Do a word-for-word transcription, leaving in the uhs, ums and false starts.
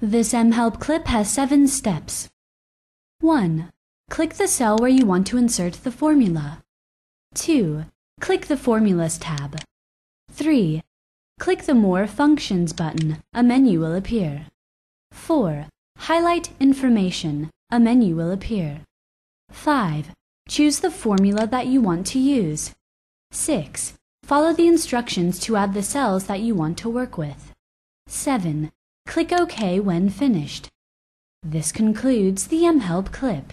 This mHelp clip has seven steps. one. Click the cell where you want to insert the formula. two. Click the Formulas tab. three. Click the More Functions button. A menu will appear. four. Highlight Information. A menu will appear. five. Choose the formula that you want to use. six. Follow the instructions to add the cells that you want to work with. seven. Click OK when finished. This concludes the mHelp clip.